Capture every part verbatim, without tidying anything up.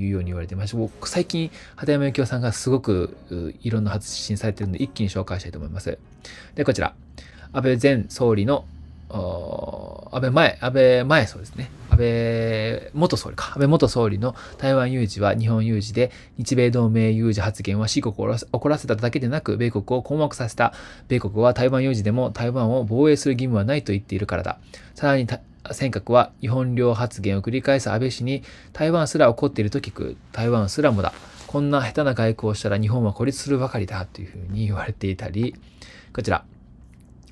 いうように言われてまして、僕最近畑山幸雄さんがすごくいろんな発信されてるので一気に紹介したいと思います。で、こちら安倍前総理の安倍前、安倍前そうですね。安倍元総理か。安倍元総理の台湾有事は日本有事で、日米同盟有事発言は四国を怒らせただけでなく、米国を困惑させた。米国は台湾有事でも台湾を防衛する義務はないと言っているからだ。さらに、尖閣は日本領発言を繰り返す安倍氏に、台湾すら怒っていると聞く。台湾すらもだ。こんな下手な外交をしたら日本は孤立するばかりだ。というふうに言われていたり、こちら。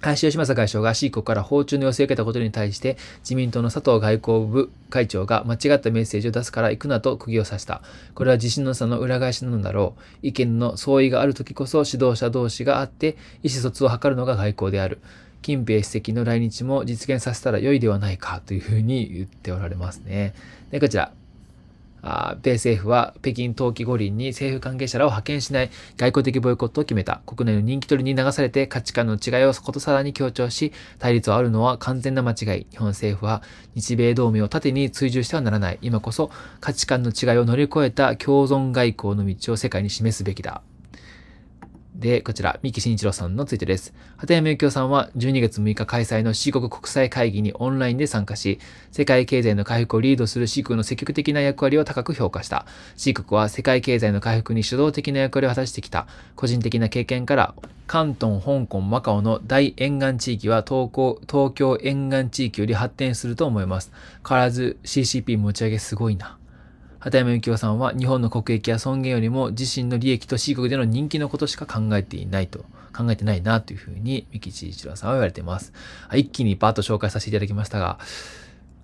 林芳正外相が シー 国から訪中の寄せを受けたことに対して、自民党の佐藤外交部会長が間違ったメッセージを出すから行くなと釘を刺した。これは自信の差の裏返しなのだろう。意見の相違がある時こそ指導者同士があって、意思疎通を図るのが外交である。近平主席の来日も実現させたら良いではないかというふうに言っておられますね。で、こちら。あ米政府は北京冬季五輪に政府関係者らを派遣しない外交的ボイコットを決めた。国内の人気取りに流されて価値観の違いをことさらに強調し、対立をあるのは完全な間違い。日本政府は日米同盟を盾に追従してはならない。今こそ価値観の違いを乗り越えた共存外交の道を世界に示すべきだ。で、こちら、三木真一郎さんのツイートです。畑山幸雄さんはじゅうにがつむいか開催の四国国際会議にオンラインで参加し、世界経済の回復をリードする四国の積極的な役割を高く評価した。四国は世界経済の回復に主導的な役割を果たしてきた。個人的な経験から、広東、香港、マカオの大沿岸地域は東京沿岸地域より発展すると思います。変わらず シー シー ピー 持ち上げすごいな。畑山幸雄さんは日本の国益や尊厳よりも自身の利益と四国での人気のことしか考えていないと、考えてないなというふうに三木真一郎さんは言われています。一気にパッと紹介させていただきましたが、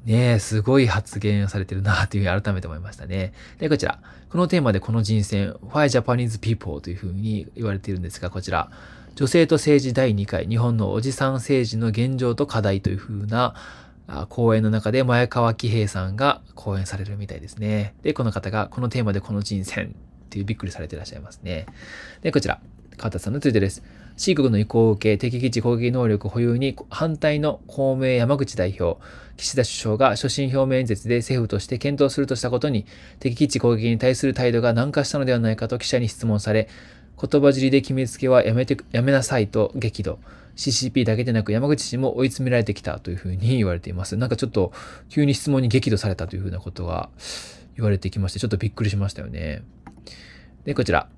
ねえ、すごい発言をされてるなというふうに改めて思いましたね。で、こちら。このテーマでこの人選、Why Japanese People というふうに言われているんですが、こちら。女性と政治だいにかい、日本のおじさん政治の現状と課題というふうな講演の中で前川喜平さんが講演されるみたいですね。で、この方がこのテーマでこの人選っていうびっくりされていらっしゃいますね。で、こちら、川田さんのツイートです。シー国の意向を受け、敵基地攻撃能力保有に反対の公明山口代表、岸田首相が所信表明演説で政府として検討するとしたことに、敵基地攻撃に対する態度が軟化したのではないかと記者に質問され、言葉尻で決めつけはやめて、やめなさいと激怒。シー シー ピー だけでなく山口氏も追い詰められてきたというふうに言われています。なんかちょっと急に質問に激怒されたというふうなことが言われてきまして、ちょっとびっくりしましたよね。で、こちら。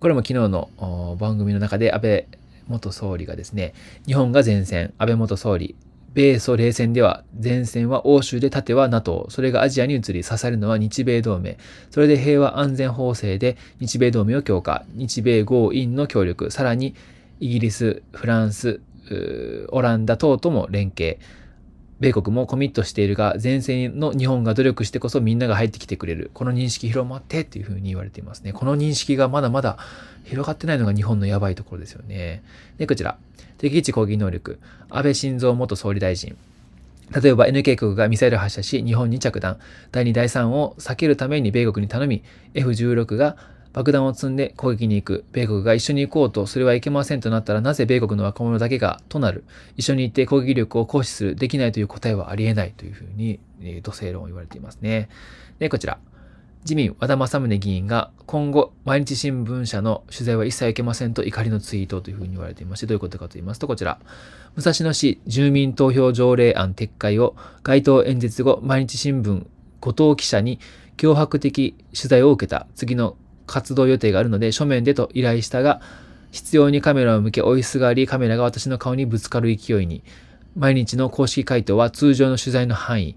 これも昨日の番組の中で安倍元総理がですね、日本が前線、安倍元総理、米ソ冷戦では前線は欧州で盾は ナトー、それがアジアに移り刺さるのは日米同盟、それで平和安全法制で日米同盟を強化、日米豪印の協力、さらにイギリス、フランス、オランダ等とも連携。米国もコミットしているが、前線の日本が努力してこそみんなが入ってきてくれる。この認識広まってっていうふうに言われていますね。この認識がまだまだ広がってないのが日本のやばいところですよね。で、こちら。敵基地攻撃能力。安倍晋三元総理大臣。例えば エヌケー 国がミサイル発射し、日本に着弾。だいにだいさんを避けるために米国に頼み、エフじゅうろく が爆弾を積んで攻撃に行く。米国が一緒に行こうと、それはいけませんとなったら、なぜ米国の若者だけがとなる。一緒に行って攻撃力を行使する。できないという答えはありえないというふうに、えー、土星論を言われていますね。で、こちら。自民、和田政宗議員が、今後、毎日新聞社の取材は一切受けませんと怒りのツイートというふうに言われていまして、どういうことかと言いますと、こちら。武蔵野市住民投票条例案撤回を、街頭演説後、毎日新聞、後藤記者に脅迫的取材を受けた。次の活動予定があるので書面でと依頼したが、必要にカメラを向け追いすがり、カメラが私の顔にぶつかる勢いに。毎日の公式回答は通常の取材の範囲。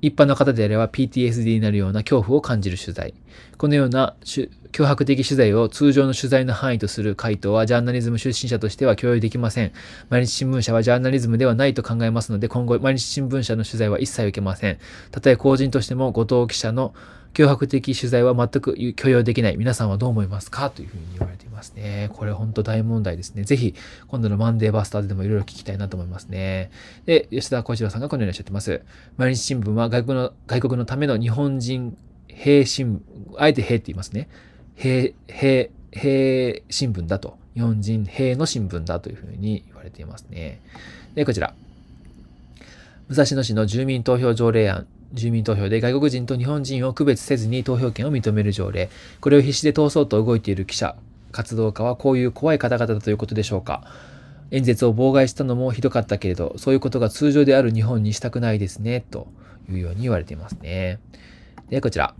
一般の方であれば ピー ティー エス ディー になるような恐怖を感じる取材。このような脅迫的取材を通常の取材の範囲とする回答はジャーナリズム出身者としては共有できません。毎日新聞社はジャーナリズムではないと考えますので、今後毎日新聞社の取材は一切受けません。たとえ公人としても後藤記者の脅迫的取材は全く許容できない。皆さんはどう思いますかというふうに言われていますね。これ本当大問題ですね。ぜひ今度のマンデーバスターズでもいろいろ聞きたいなと思いますね。で、吉田浩一郎さんがこのようにおっしゃってます。毎日新聞は外国の、外国のための日本人兵新聞、あえて兵って言いますね。兵、兵、兵新聞だと。日本人兵の新聞だというふうに言われていますね。で、こちら。武蔵野市の住民投票条例案住民投票で外国人と日本人を区別せずに投票権を認める条例。これを必死で通そうと動いている記者、活動家はこういう怖い方々だということでしょうか。演説を妨害したのもひどかったけれど、そういうことが通常である日本にしたくないですね、というように言われていますね。で、こちら。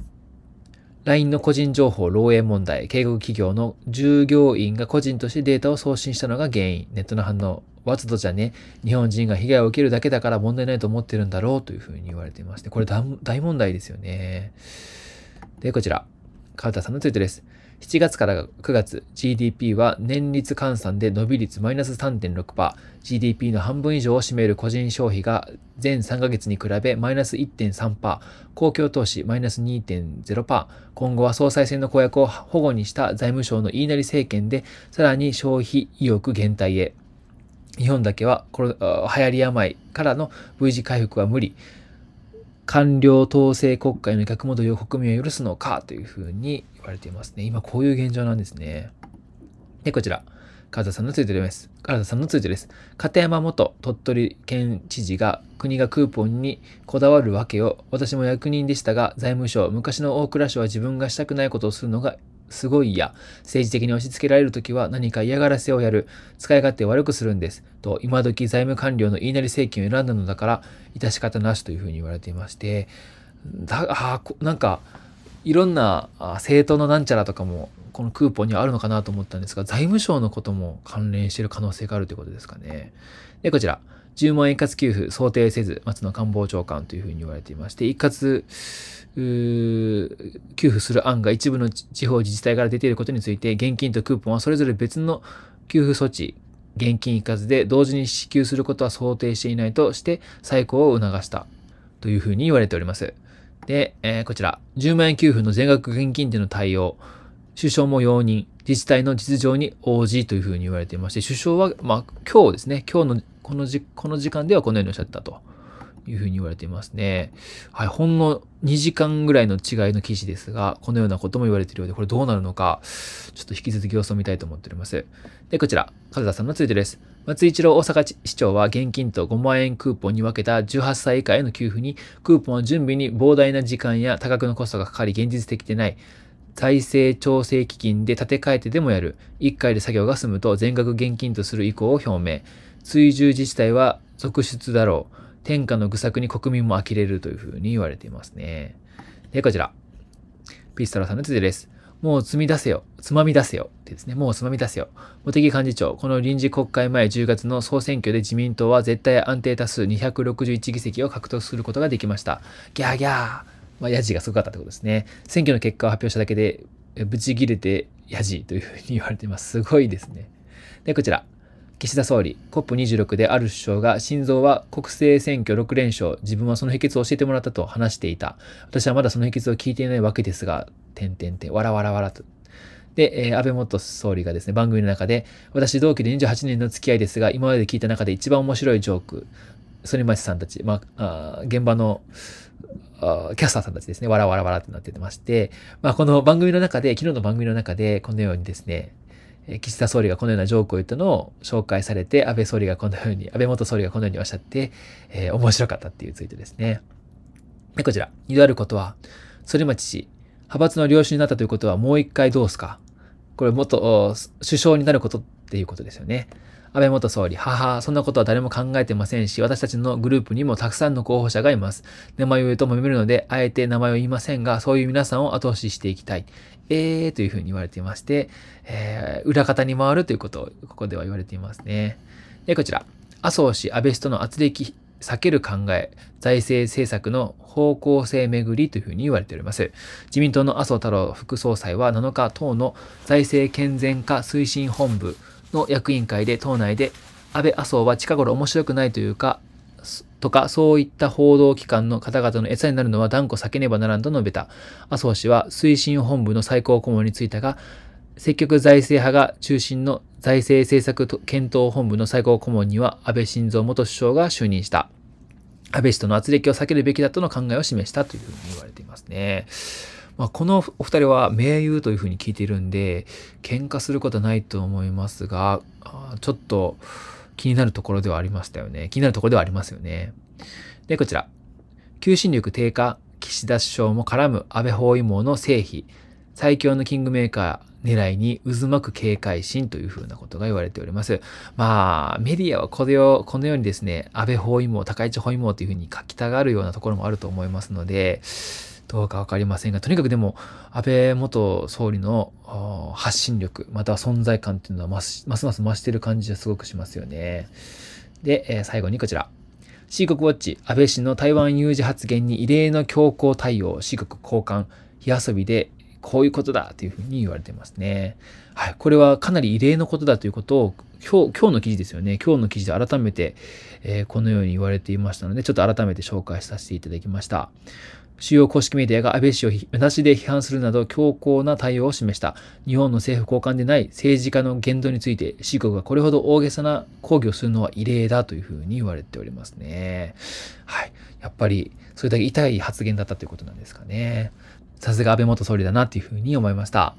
ライン の個人情報漏洩問題。警告企業の従業員が個人としてデータを送信したのが原因。ネットの反応。わざとじゃね、日本人が被害を受けるだけだから問題ないと思ってるんだろうというふうに言われていまして、これ大問題ですよね。で、こちら。川田さんのツイートです。しちがつからくがつ、ジーディーピー は年率換算で伸び率マイナス さんてんろくパーセント、ジーディーピー の半分以上を占める個人消費が前さんかげつに比べマイナス いってんさんパーセント、公共投資マイナス にてんゼロパーセント、今後は総裁選の公約を保護にした財務省の言いなり政権で、さらに消費意欲減退へ。日本だけは流行り病からの V 字回復は無理。官僚統制国会の逆戻りを国民は許すのかというふうに言われていますね。今こういう現状なんですね。で、こちら。唐田さんのツイートです。唐田さんのツイートです。片山元鳥取県知事が国がクーポンにこだわるわけを、私も役人でしたが、財務省、昔の大蔵省は自分がしたくないことをするのがすごい嫌。政治的に押し付けられるときは何か嫌がらせをやる。使い勝手を悪くするんです。と、今時財務官僚の言いなり政権を選んだのだから、致し方なしというふうに言われていまして、だあなんか、いろんな政党のなんちゃらとかも、このクーポンにはあるのかなと思ったんですが、財務省のことも関連している可能性があるということですかね。で、こちら。じゅうまん円一括給付想定せず、松野官房長官というふうに言われていまして、一括給付する案が一部の地方自治体から出ていることについて、現金とクーポンはそれぞれ別の給付措置、現金一括で同時に支給することは想定していないとして、再考を促したというふうに言われております。で、えー、こちら、じゅうまん円給付の全額現金での対応、首相も容認、自治体の実情に応じというふうに言われていまして、首相は、まあ、今日ですね、今日のこのじ、この時間ではこのようにおっしゃったというふうに言われていますね。はい、ほんのにじかんぐらいの違いの記事ですが、このようなことも言われているようで、これどうなるのか、ちょっと引き続き様子を見たいと思っております。で、こちら、和田さんのツイートです。松井一郎大阪市長は現金とごまん円クーポンに分けたじゅうはっさい以下への給付に、クーポンは準備に膨大な時間や多額のコストがかかり現実的でない。財政調整基金で立て替えてでもやる。いっかいで作業が済むと全額現金とする意向を表明。追従自治体は続出だろう。天下の愚策に国民も呆れるというふうに言われていますね。で、こちら。ピストラさんのついてです。もう積み出せよ。つまみ出せよ。ですね。もうつまみ出せよ。茂木幹事長、この臨時国会前じゅうがつの総選挙で自民党は絶対安定多数にひゃくろくじゅういちぎせきを獲得することができました。ギャーギャー。まあ、ヤジがすごかったってことですね。選挙の結果を発表しただけで、ブチ切れてヤジというふうに言われています。すごいですね。で、こちら。岸田総理、コップにじゅうろく である首相が、心臓は国政選挙ろくれんしょう、自分はその秘訣を教えてもらったと話していた。私はまだその秘訣を聞いていないわけですが、てんてんてん、わらわらわらと。で、えー、安倍元総理がですね、番組の中で、私同期でにじゅうはちねんの付き合いですが、今まで聞いた中で一番面白いジョーク、反町さんたち、まあ、あ現場の、キャスターさんたちですね、わらわらわらってなってまして、まあ、この番組の中で、昨日の番組の中で、このようにですね、岸田総理がこのようなジョークを言ったのを紹介されて、安倍総理がこのように、安倍元総理がこのようにおっしゃって、えー、面白かったっていうツイートですね。で、こちら。二度あることは、反町氏、派閥の領主になったということはもう一回どうすか。これ元首相になることっていうことですよね。安倍元総理、母、そんなことは誰も考えてませんし、私たちのグループにもたくさんの候補者がいます。名前を言うと揉めるので、あえて名前を言いませんが、そういう皆さんを後押ししていきたい。えーというふうに言われていまして、えー、裏方に回るということをここでは言われていますね。で、こちら。麻生氏、安倍氏との圧力避ける考え、財政政策の方向性めぐりというふうに言われております。自民党の麻生太郎副総裁はなのか、党の財政健全化推進本部の役員会で党内で、安倍麻生は近頃面白くないというか、とか、そういった報道機関の方々の餌になるのは断固避けねばならんと述べた。麻生氏は推進本部の最高顧問についたが、積極財政派が中心の財政政策検討本部の最高顧問には安倍晋三元首相が就任した。安倍氏との軋轢を避けるべきだとの考えを示したというふうに言われていますね。まあ、このお二人は盟友というふうに聞いているんで、喧嘩することはないと思いますが、ちょっと気になるところではありましたよね。気になるところではありますよね。で、こちら。求心力低下、岸田首相も絡む安倍包囲網の成否、最強のキングメーカー狙いに渦巻く警戒心というふうなことが言われております。まあ、メディアはこれを、このようにですね、安倍包囲網、高市包囲網というふうに書きたがるようなところもあると思いますので、どうかわかりませんが、とにかくでも、安倍元総理の発信力、または存在感というのはます、ますます増している感じはすごくしますよね。で、えー、最後にこちら。シーコックウォッチ、安倍氏の台湾有事発言に異例の強硬対応、シーコック高官、火遊びでこういうことだというふうに言われてますね。はい、これはかなり異例のことだということを、今日、今日の記事ですよね。今日の記事で改めて、えー、このように言われていましたので、ちょっと改めて紹介させていただきました。主要公式メディアが安倍氏を名指しで批判するなど強硬な対応を示した。日本の政府高官でない政治家の言動について、シーコックがこれほど大げさな抗議をするのは異例だというふうに言われておりますね。はい。やっぱり、それだけ痛い発言だったということなんですかね。さすが安倍元総理だなというふうに思いました。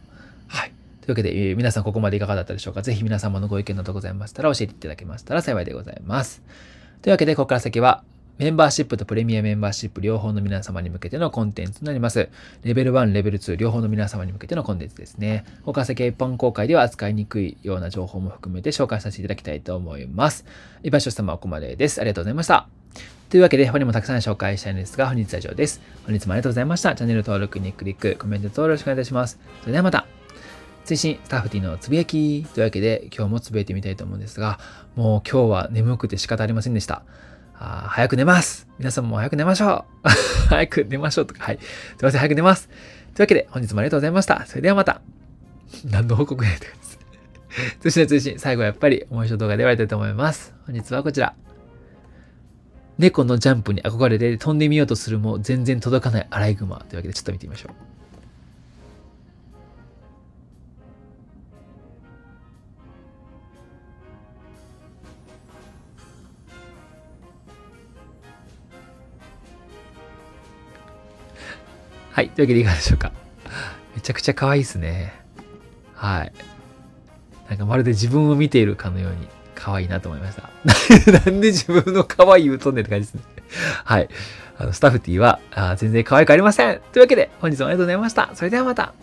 はい。というわけで、えー、皆さんここまでいかがだったでしょうか。ぜひ皆様のご意見などございましたら教えていただけましたら幸いでございます。というわけで、ここから先は、メンバーシップとプレミアメンバーシップ両方の皆様に向けてのコンテンツになります。レベルワン、レベルツー両方の皆様に向けてのコンテンツですね。ここから先は一般公開では扱いにくいような情報も含めて紹介させていただきたいと思います。一般視聴者様はここまでです。ありがとうございました。というわけで、他にもたくさん紹介したいんですが、本日は以上です。本日もありがとうございました。チャンネル登録にクリック、コメント登録よろしくお願いいたします。それではまた。推進スタッフ T のつぶやきというわけで、今日もつぶやいてみたいと思うんですが、もう今日は眠くて仕方ありませんでした。あ早く寝ます。皆さんも早く寝ましょう。早く寝ましょうとか、はい。すいません、早く寝ます。というわけで、本日もありがとうございました。それではまた。何の報告やったやつ。通信の通信、最後はやっぱりもう一度動画で終わりたいと思います。本日はこちら。猫のジャンプに憧れて飛んでみようとするも全然届かないアライグマというわけで、ちょっと見てみましょう。はい。というわけでいかがでしょうか。めちゃくちゃ可愛いですね。はい。なんかまるで自分を見ているかのように可愛いなと思いました。なんで自分の可愛い歌をねって感じですね。はい。あの、スタッフ T は、あ全然可愛くありません。というわけで本日もありがとうございました。それではまた。